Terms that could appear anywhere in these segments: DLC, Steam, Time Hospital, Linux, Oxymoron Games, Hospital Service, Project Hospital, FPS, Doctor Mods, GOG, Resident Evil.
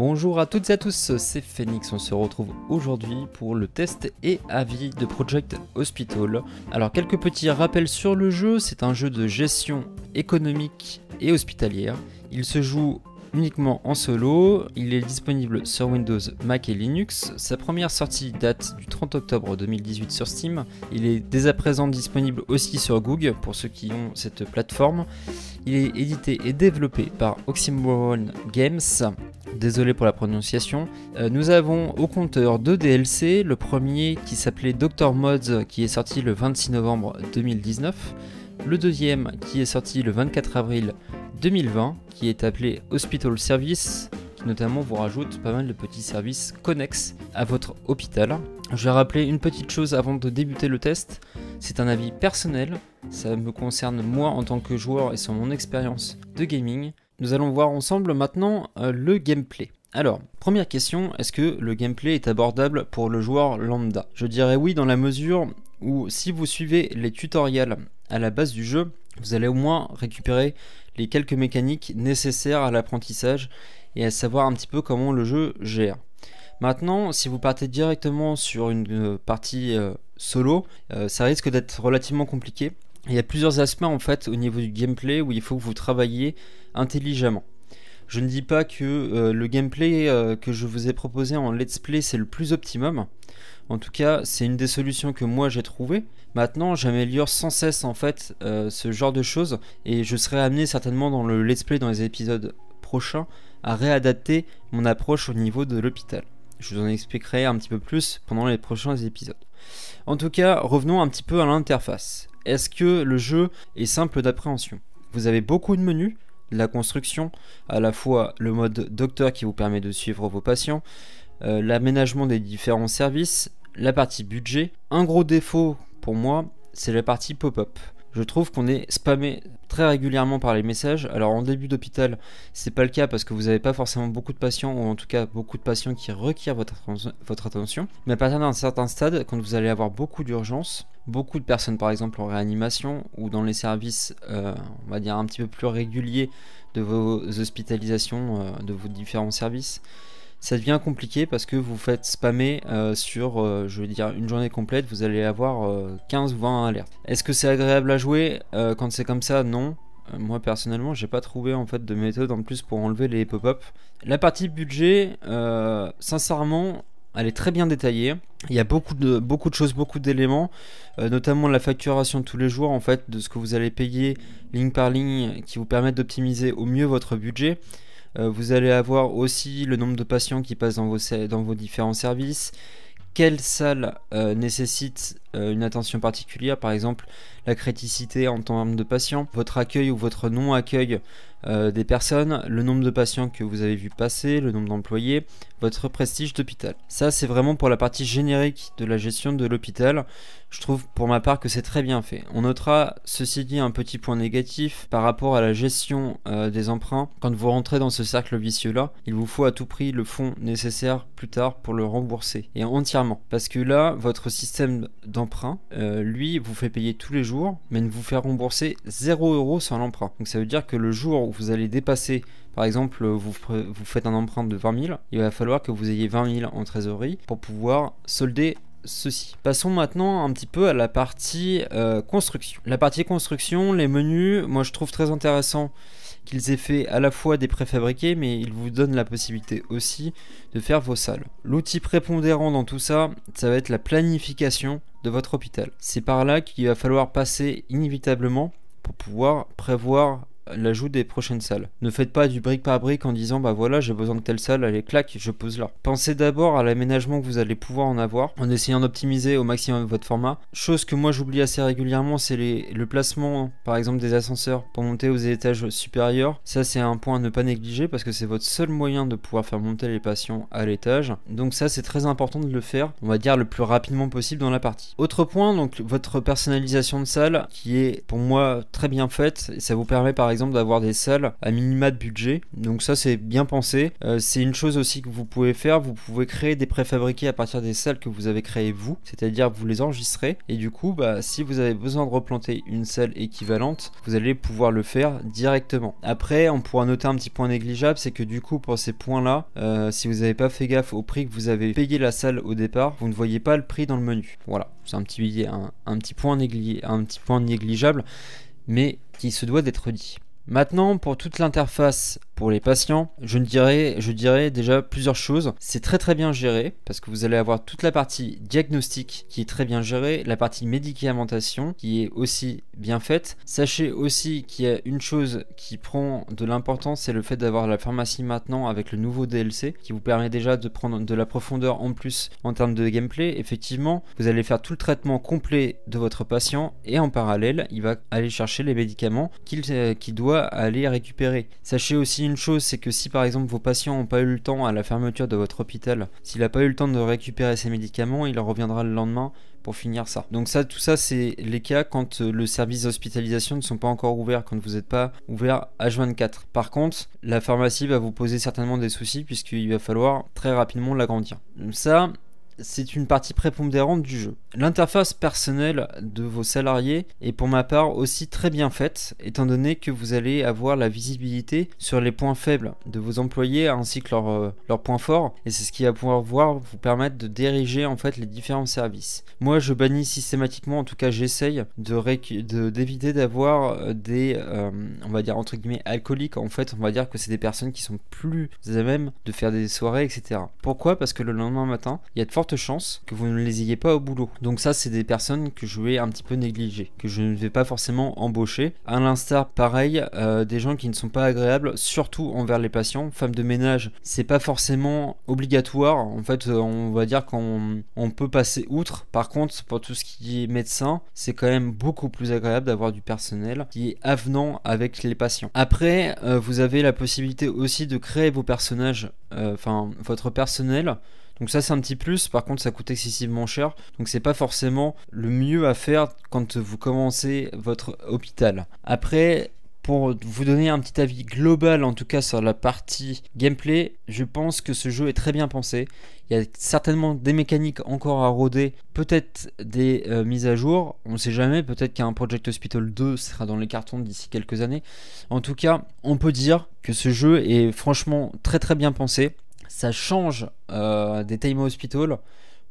Bonjour à toutes et à tous, c'est Phoenix, on se retrouve aujourd'hui pour le test et avis de Project Hospital. Alors quelques petits rappels sur le jeu, c'est un jeu de gestion économique et hospitalière. Il se joue uniquement en solo, il est disponible sur Windows, Mac et Linux. Sa première sortie date du 30 octobre 2018 sur Steam. Il est dès à présent disponible aussi sur GOG pour ceux qui ont cette plateforme. Il est édité et développé par Oxymoron Games. Désolé pour la prononciation. Nous avons au compteur deux DLC, le premier qui s'appelait Doctor Mods qui est sorti le 26 novembre 2019, le deuxième qui est sorti le 24 avril 2020 qui est appelé Hospital Service, qui notamment vous rajoute pas mal de petits services connexes à votre hôpital. Je vais rappeler une petite chose avant de débuter le test, c'est un avis personnel, ça me concerne moi en tant que joueur et sur mon expérience de gaming. Nous allons voir ensemble maintenant le gameplay. Alors, première question, est-ce que le gameplay est abordable pour le joueur lambda? Je dirais oui dans la mesure où si vous suivez les tutoriels à la base du jeu, vous allez au moins récupérer les quelques mécaniques nécessaires à l'apprentissage et à savoir un petit peu comment le jeu gère. Maintenant, si vous partez directement sur une partie solo, ça risque d'être relativement compliqué. Il y a plusieurs aspects en fait au niveau du gameplay où il faut que vous travailliez intelligemment. Je ne dis pas que le gameplay que je vous ai proposé en let's play c'est le plus optimum. En tout cas, c'est une des solutions que moi j'ai trouvées. Maintenant, j'améliore sans cesse en fait ce genre de choses et je serai amené certainement dans le let's play dans les épisodes prochains à réadapter mon approche au niveau de l'hôpital. Je vous en expliquerai un petit peu plus pendant les prochains épisodes. En tout cas, revenons un petit peu à l'interface. Est-ce que le jeu est simple d'appréhension? Vous avez beaucoup de menus, de la construction, à la fois le mode docteur qui vous permet de suivre vos patients, l'aménagement des différents services, la partie budget. Un gros défaut pour moi, c'est la partie pop-up. Je trouve qu'on est spammé très régulièrement par les messages. Alors en début d'hôpital, c'est pas le cas parce que vous n'avez pas forcément beaucoup de patients ou en tout cas beaucoup de patients qui requièrent votre attention. Mais à partir d'un certain stade, quand vous allez avoir beaucoup d'urgences, beaucoup de personnes par exemple en réanimation ou dans les services, on va dire un petit peu plus réguliers de vos hospitalisations, de vos différents services, ça devient compliqué parce que vous faites spammer sur, je veux dire, une journée complète, vous allez avoir 15 ou 20 alertes. Est-ce que c'est agréable à jouer quand c'est comme ça? Non. Moi personnellement, j'ai pas trouvé en fait de méthode en plus pour enlever les pop-up. La partie budget, sincèrement, elle est très bien détaillée. Il y a beaucoup de choses, beaucoup d'éléments, notamment la facturation tous les jours en fait de ce que vous allez payer ligne par ligne, qui vous permettent d'optimiser au mieux votre budget. Vous allez avoir aussi le nombre de patients qui passent dans vos différents services. Quelle salle nécessite une attention particulière, par exemple la criticité en termes de patients, votre accueil ou votre non-accueil des personnes, le nombre de patients que vous avez vu passer, le nombre d'employés, votre prestige d'hôpital. Ça c'est vraiment pour la partie générique de la gestion de l'hôpital. Je trouve pour ma part que c'est très bien fait. On notera ceci dit un petit point négatif par rapport à la gestion des emprunts. Quand vous rentrez dans ce cercle vicieux là, il vous faut à tout prix le fonds nécessaire plus tard pour le rembourser et entièrement. Parce que là, votre système d'emprunt, lui, vous fait payer tous les jours, mais ne vous fait rembourser 0 € sur l'emprunt. Donc ça veut dire que le jour où vous allez dépasser, par exemple, vous faites un emprunt de 20 000, il va falloir que vous ayez 20 000 en trésorerie pour pouvoir solder ceci. Passons maintenant un petit peu à la partie construction. La partie construction, les menus, moi je trouve très intéressant qu'ils aient fait à la fois des préfabriqués, mais ils vous donnent la possibilité aussi de faire vos salles. L'outil prépondérant dans tout ça, ça va être la planification de votre hôpital. C'est par là qu'il va falloir passer inévitablement pour pouvoir prévoir l'ajout des prochaines salles. Ne faites pas du brique par brique en disant bah voilà j'ai besoin de telle salle, allez clac je pose là. Pensez d'abord à l'aménagement que vous allez pouvoir en avoir en essayant d'optimiser au maximum votre format. Chose que moi j'oublie assez régulièrement, c'est le placement par exemple des ascenseurs pour monter aux étages supérieurs. Ça c'est un point à ne pas négliger parce que c'est votre seul moyen de pouvoir faire monter les patients à l'étage. Donc ça c'est très important de le faire, on va dire le plus rapidement possible dans la partie. Autre point, donc votre personnalisation de salle qui est pour moi très bien faite et ça vous permet par exemple exemple d'avoir des salles à minima de budget. Donc ça c'est bien pensé. C'est une chose aussi que vous pouvez faire, vous pouvez créer des préfabriqués à partir des salles que vous avez créées vous, c'est-à-dire vous les enregistrez et du coup bah, si vous avez besoin de replanter une salle équivalente, vous allez pouvoir le faire directement. Après on pourra noter un petit point négligeable, c'est que du coup pour ces points là, si vous n'avez pas fait gaffe au prix que vous avez payé la salle au départ, vous ne voyez pas le prix dans le menu. Voilà, c'est un petit point négligeable mais qui se doit d'être dit. Maintenant, pour toute l'interface pour les patients, je dirais déjà plusieurs choses. C'est très bien géré parce que vous allez avoir toute la partie diagnostic qui est très bien gérée, la partie médicamentation qui est aussi bien faite. Sachez aussi qu'il y a une chose qui prend de l'importance, c'est le fait d'avoir la pharmacie maintenant avec le nouveau DLC qui vous permet déjà de prendre de la profondeur en plus en termes de gameplay. Effectivement, vous allez faire tout le traitement complet de votre patient et en parallèle, il va aller chercher les médicaments qu'il doit aller récupérer. Sachez aussi une chose, c'est que si par exemple vos patients n'ont pas eu le temps à la fermeture de votre hôpital, s'il n'a pas eu le temps de récupérer ses médicaments, il reviendra le lendemain pour finir ça. Donc ça, tout ça, c'est les cas quand le service d'hospitalisation ne sont pas encore ouverts, quand vous n'êtes pas ouvert H24. Par contre, la pharmacie va vous poser certainement des soucis puisqu'il va falloir très rapidement l'agrandir. Donc ça, c'est une partie prépondérante du jeu. L'interface personnelle de vos salariés est pour ma part aussi très bien faite, étant donné que vous allez avoir la visibilité sur les points faibles de vos employés ainsi que leurs points forts, et c'est ce qui va pouvoir vous permettre de diriger en fait les différents services. Moi je bannis systématiquement, en tout cas j'essaye d'éviter d'avoir des on va dire entre guillemets alcooliques. En fait on va dire que c'est des personnes qui sont plus à même de faire des soirées, etc. Pourquoi? Parce que le lendemain matin il y a de fortes chance que vous ne les ayez pas au boulot. Donc ça c'est des personnes que je vais un petit peu négliger, que je ne vais pas forcément embaucher. À l'instar pareil des gens qui ne sont pas agréables, surtout envers les patients. Femmes de ménage, c'est pas forcément obligatoire, en fait on va dire qu'on peut passer outre. Par contre pour tout ce qui est médecin, c'est quand même beaucoup plus agréable d'avoir du personnel qui est avenant avec les patients. Après vous avez la possibilité aussi de créer vos personnages, enfin votre personnel. Donc ça c'est un petit plus, par contre ça coûte excessivement cher, donc c'est pas forcément le mieux à faire quand vous commencez votre hôpital. Après, pour vous donner un petit avis global en tout cas sur la partie gameplay, je pense que ce jeu est très bien pensé. Il y a certainement des mécaniques encore à rôder, peut-être des mises à jour, on ne sait jamais, peut-être qu'un Project Hospital 2 sera dans les cartons d'ici quelques années. En tout cas, on peut dire que ce jeu est franchement très bien pensé. Ça change des Time Hospital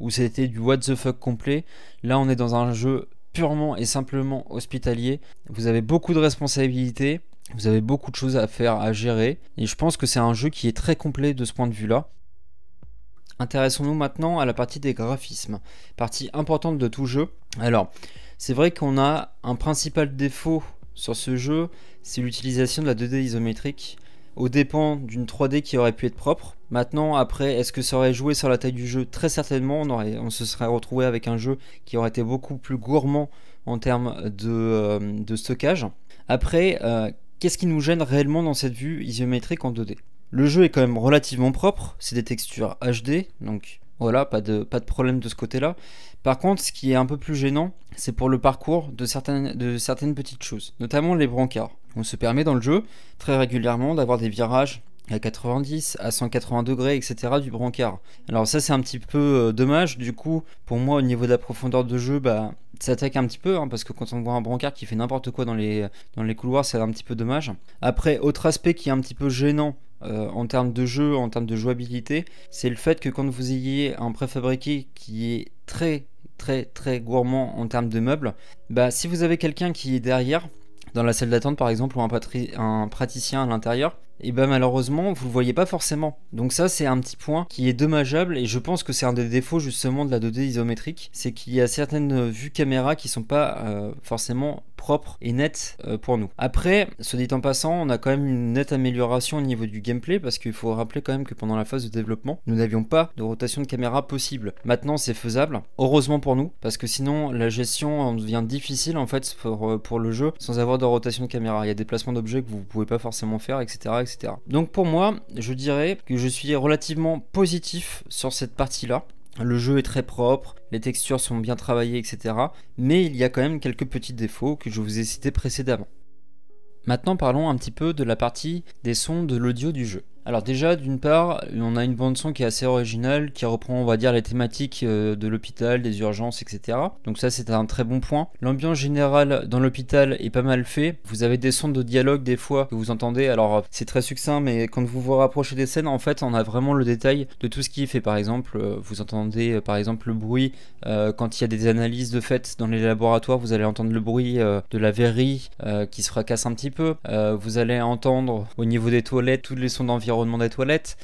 où c'était du what the fuck complet. Là on est dans un jeu purement et simplement hospitalier. Vous avez beaucoup de responsabilités, vous avez beaucoup de choses à faire, à gérer, et je pense que c'est un jeu qui est très complet de ce point de vue là. Intéressons-nous maintenant à la partie des graphismes, partie importante de tout jeu. Alors c'est vrai qu'on a un principal défaut sur ce jeu, c'est l'utilisation de la 2D isométrique aux dépens d'une 3D qui aurait pu être propre. Maintenant, après, est-ce que ça aurait joué sur la taille du jeu? Très certainement, on se serait retrouvé avec un jeu qui aurait été beaucoup plus gourmand en termes de stockage. Après, qu'est-ce qui nous gêne réellement dans cette vue isométrique en 2D? Le jeu est quand même relativement propre, c'est des textures HD, donc voilà, pas de problème de ce côté-là. Par contre, ce qui est un peu plus gênant, c'est pour le parcours de certaines petites choses, notamment les brancards. On se permet dans le jeu, très régulièrement, d'avoir des virages à 90, à 180 degrés, etc. du brancard. Alors ça c'est un petit peu dommage, du coup pour moi au niveau de la profondeur de jeu, bah ça attaque un petit peu, hein, parce que quand on voit un brancard qui fait n'importe quoi dans les couloirs, c'est un petit peu dommage. Après, autre aspect qui est un petit peu gênant en termes de jeu, en termes de jouabilité, c'est le fait que quand vous ayez un préfabriqué qui est très gourmand en termes de meubles, bah si vous avez quelqu'un qui est derrière, dans la salle d'attente par exemple, ou un praticien à l'intérieur, et ben malheureusement vous le voyez pas forcément. Donc ça c'est un petit point qui est dommageable, et je pense que c'est un des défauts justement de la 2D isométrique, c'est qu'il y a certaines vues caméra qui sont pas forcément propres et nettes pour nous. Après, ce dit en passant, on a quand même une nette amélioration au niveau du gameplay, parce qu'il faut rappeler quand même que pendant la phase de développement nous n'avions pas de rotation de caméra possible. Maintenant c'est faisable, heureusement pour nous, parce que sinon la gestion devient difficile en fait pour le jeu sans avoir de rotation de caméra. Il y a des placements d'objets que vous pouvez pas forcément faire, etc. Donc pour moi, je dirais que je suis relativement positif sur cette partie-là. Le jeu est très propre, les textures sont bien travaillées, etc. Mais il y a quand même quelques petits défauts que je vous ai cités précédemment. Maintenant parlons un petit peu de la partie des sons de l'audio du jeu. Alors déjà, d'une part, on a une bande-son qui est assez originale, qui reprend, on va dire, les thématiques de l'hôpital, des urgences, etc. Donc ça, c'est un très bon point. L'ambiance générale dans l'hôpital est pas mal fait. Vous avez des sons de dialogue, des fois, que vous entendez. Alors, c'est très succinct, mais quand vous vous rapprochez des scènes, en fait, on a vraiment le détail de tout ce qui est fait. Par exemple, vous entendez, par exemple, le bruit quand il y a des analyses de fait dans les laboratoires. Vous allez entendre le bruit de la verrerie qui se fracasse un petit peu. Vous allez entendre, au niveau des toilettes, tous les sons d'environnement, des toilettes,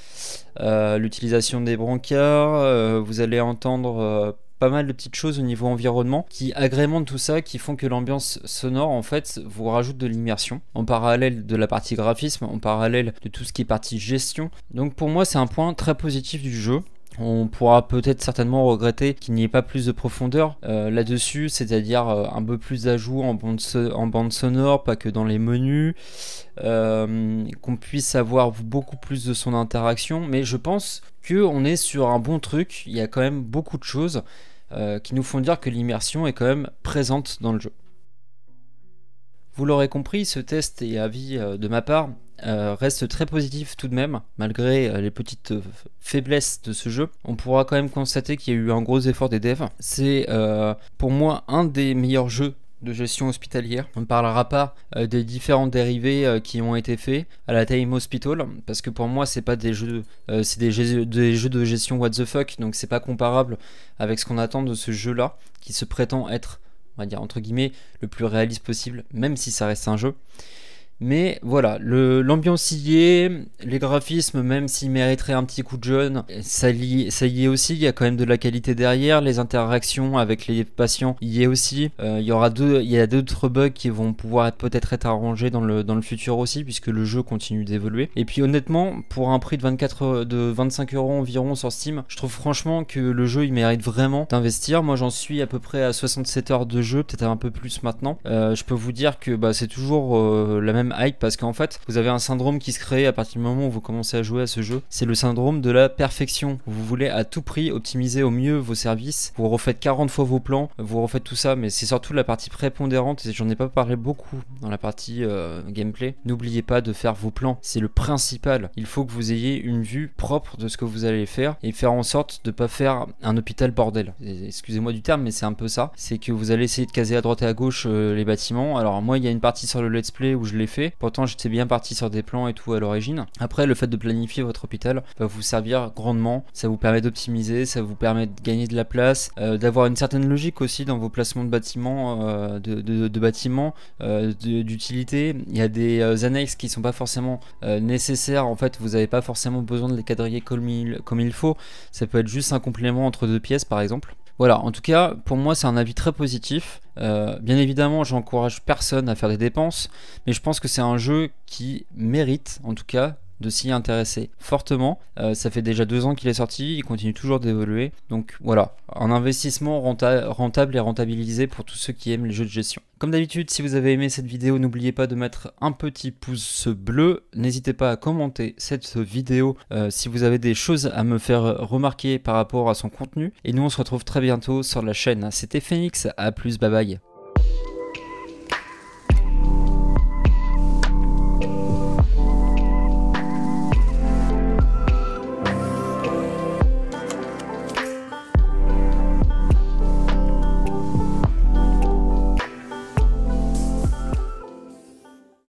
l'utilisation des brancards, vous allez entendre pas mal de petites choses au niveau environnement qui agrémentent tout ça, qui font que l'ambiance sonore en fait vous rajoute de l'immersion en parallèle de la partie graphisme, en parallèle de tout ce qui est partie gestion. Donc pour moi c'est un point très positif du jeu. On pourra peut-être certainement regretter qu'il n'y ait pas plus de profondeur là-dessus, c'est-à-dire un peu plus d'ajouts en bande sonore, pas que dans les menus, qu'on puisse avoir beaucoup plus de sons d'interaction, mais je pense qu'on est sur un bon truc, il y a quand même beaucoup de choses qui nous font dire que l'immersion est quand même présente dans le jeu. Vous l'aurez compris, ce test et avis de ma part reste très positif tout de même, malgré les petites faiblesses de ce jeu. On pourra quand même constater qu'il y a eu un gros effort des devs. C'est pour moi un des meilleurs jeux de gestion hospitalière. On ne parlera pas des différents dérivés qui ont été faits à la Time Hospital, parce que pour moi c'est pas des jeux, c'est des jeux de gestion what the fuck, donc c'est pas comparable avec ce qu'on attend de ce jeu là, qui se prétend être, on va dire entre guillemets, le plus réaliste possible, même si ça reste un jeu. Mais voilà, l'ambiance y est, les graphismes, même s'ils mériteraient un petit coup de jeune, ça y est aussi, il y a quand même de la qualité derrière, les interactions avec les patients y est aussi. Il y a d'autres bugs qui vont pouvoir peut-être être arrangés dans le futur aussi, puisque le jeu continue d'évoluer. Et puis honnêtement, pour un prix de 25 euros environ sur Steam, je trouve franchement que le jeu il mérite vraiment d'investir. Moi j'en suis à peu près à 67 heures de jeu, peut-être un peu plus maintenant. Je peux vous dire que bah, c'est toujours la même hype, parce qu'en fait vous avez un syndrome qui se crée à partir du moment où vous commencez à jouer à ce jeu, c'est le syndrome de la perfection. Vous voulez à tout prix optimiser au mieux vos services, vous refaites 40 fois vos plans, vous refaites tout ça, mais c'est surtout la partie prépondérante, et j'en ai pas parlé beaucoup dans la partie gameplay. N'oubliez pas de faire vos plans, c'est le principal. Il faut que vous ayez une vue propre de ce que vous allez faire, et faire en sorte de pas faire un hôpital bordel. Excusez-moi du terme, mais c'est un peu ça, c'est que vous allez essayer de caser à droite et à gauche les bâtiments. Alors moi il y a une partie sur le let's play où je l'ai fait. Pourtant j'étais bien parti sur des plans et tout à l'origine. Après, le fait de planifier votre hôpital va vous servir grandement, ça vous permet d'optimiser, ça vous permet de gagner de la place, d'avoir une certaine logique aussi dans vos placements de bâtiments, d'utilité. Il y a des annexes qui sont pas forcément nécessaires, en fait vous n'avez pas forcément besoin de les quadriller comme il faut, ça peut être juste un complément entre deux pièces par exemple. Voilà, en tout cas, pour moi, c'est un avis très positif. Bien évidemment, j'encourage personne à faire des dépenses, mais je pense que c'est un jeu qui mérite, en tout cas, de s'y intéresser fortement. Ça fait déjà 2 ans qu'il est sorti, il continue toujours d'évoluer. Donc voilà, un investissement rentable et rentabilisé pour tous ceux qui aiment les jeux de gestion. Comme d'habitude, si vous avez aimé cette vidéo, n'oubliez pas de mettre un petit pouce bleu. N'hésitez pas à commenter cette vidéo si vous avez des choses à me faire remarquer par rapport à son contenu. Et nous, on se retrouve très bientôt sur la chaîne. C'était Phoenix, à plus, bye bye.